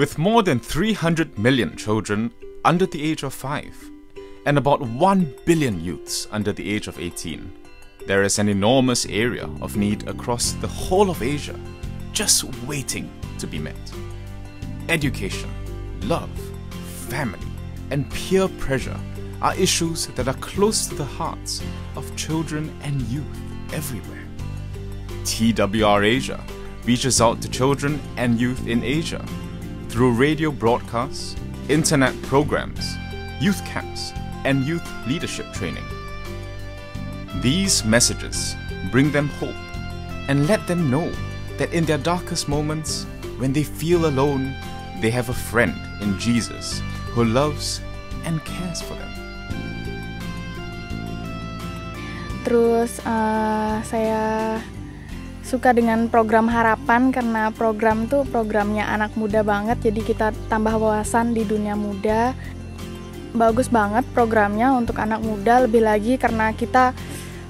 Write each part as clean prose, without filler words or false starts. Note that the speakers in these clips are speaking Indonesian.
with more than 300 million children under the age of 5 and about 1 billion youths under the age of 18, there is an enormous area of need across the whole of Asia just waiting to be met. Education, love, family, and peer pressure are issues that are close to the hearts of children and youth everywhere. TWR Asia reaches out to children and youth in Asia through radio broadcasts, internet programs, youth camps, and youth leadership training. These messages bring them hope and let them know that in their darkest moments, when they feel alone, they have a friend in Jesus who loves and cares for them. Terus saya suka dengan program Harapan karena program tuh programnya anak muda banget, jadi kita tambah wawasan di dunia muda. Bagus banget programnya untuk anak muda, lebih lagi karena kita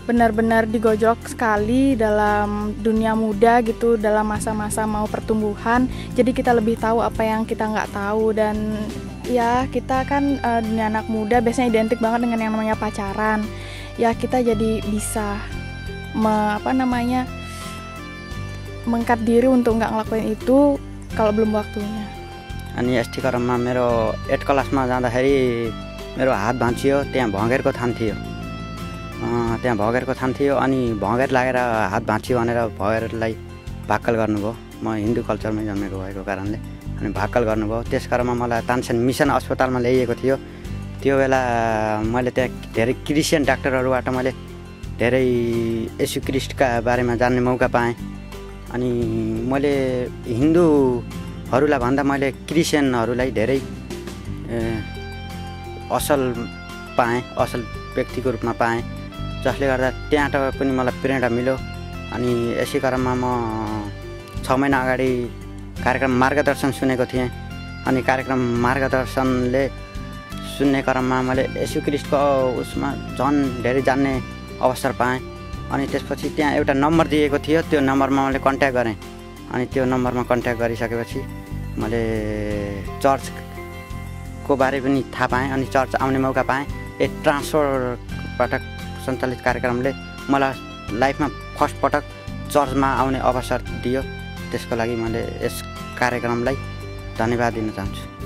benar-benar digojok sekali dalam dunia muda gitu, dalam masa-masa mau pertumbuhan. Jadi kita lebih tahu apa yang kita nggak tahu, dan ya kita kan dunia anak muda biasanya identik banget dengan yang namanya pacaran. Ya kita jadi bisa mengangkat diri untuk nggak ngelakuin itu kalau belum waktunya. Ani SD karamma mero 8 kelasma jandaheri mero haat bhanchiyo, tyaha bhangerko than thiyo, ani bhangeer lagera haat bhanchiyo bhanera bhangerलाई भाकल गर्नुभयो। म हिन्दू कल्चरमा जन्मेको भएको कारणले अनि भाकल गर्नुभयो। त्यसकारणमा मलाई तानसेन मिसन अस्पतालमा ल्याइएको थियो। त्यो बेला मैले त्यहाँ धेरै क्रिस्चियन डाक्टरहरुबाट मैले धेरै येशू ख्रीष्टका बारेमा जान्ने मौका पाएँ। अनि मैले हिन्दूहरूलाई भन्दा मैले क्रिस्चियनहरूलाई धेरै असल व्यक्तिको रूपमा पाएँ, जसले गर्दा त्यहाँबाट पनि मलाई प्रेरणा मिल्यो। अनि यसै क्रममा म 6 महिना अगाडि कार्यक्रम मार्गदर्शन सुनेको थिएँ। अनि कार्यक्रम मार्गदर्शनले सुन्ने क्रममा मैले येशू ख्रीष्टको उसमा झन् धेरै जान्ने अवसर पाएँ। अनि त्यसपछि त्यहाँ एउटा नम्बर दिएको थियो, त्यो नम्बरमा मैले कन्ट्याक्ट गरेँ। अनि त्यो नम्बरमा कन्ट्याक्ट गरिसकेपछि मैले चर्चको बारे पनि थाहा पाएँ, अनि चर्च आउने मौका पाएँ। एक ट्रान्सफरबाट सञ्चालित कार्यक्रमले मलाई लाइफमा फर्स्ट पटक चर्चमा आउने अवसर दियो। त्यसको लागि मैले यस कार्यक्रमलाई धन्यवाद दिन चाहन्छु।